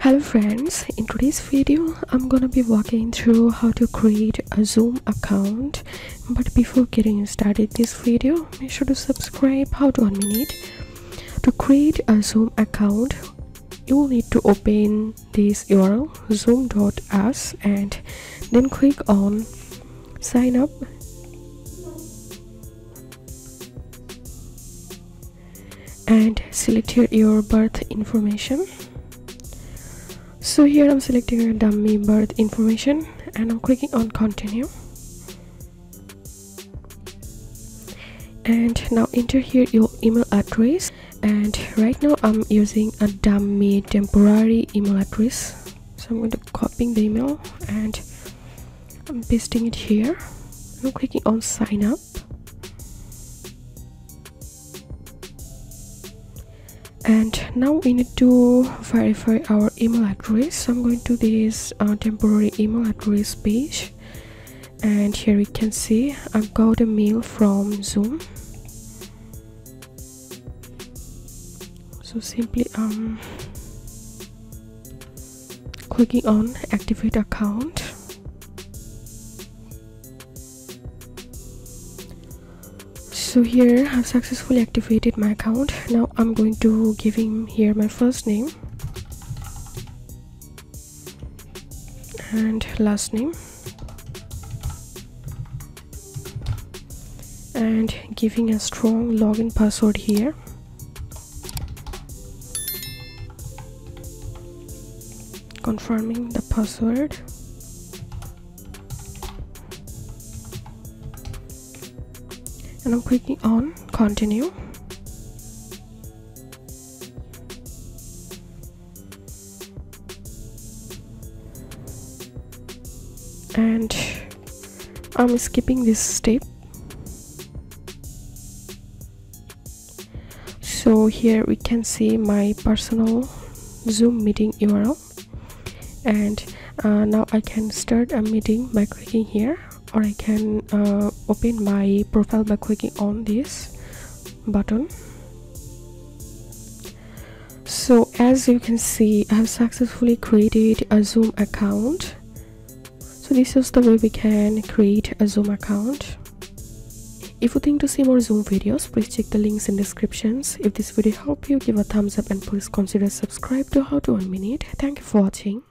Hello friends, in today's video I'm gonna be walking through how to create a Zoom account. But before getting started this video, make sure to subscribe How To 1 Minute. To create a Zoom account, you will need to open this URL zoom.us and then click on sign up. And select here your birth information. So here I'm selecting a dummy birth information and I'm clicking on continue, and now enter here your email address. And right now I'm using a dummy temporary email address, so I'm going to copy the email and I'm pasting it here. I'm clicking on sign up, and now we need to verify our email address. So I'm going to this temporary email address page, and here we can see I've got a mail from Zoom. So simply clicking on activate account. So here I've successfully activated my account. Now I'm going to give him here my first name and last name, and giving a strong login password here. Confirming the password. And I'm clicking on continue. And I'm skipping this step. So here we can see my personal Zoom meeting URL. And now I can start a meeting by clicking here, or I can open my profile by clicking on this button. So as you can see, I have successfully created a Zoom account. So this is the way we can create a Zoom account. If you think to see more Zoom videos, please check the links in descriptions. If this video helped you, give a thumbs up and please consider subscribe to How To 1 Minute. Thank you for watching.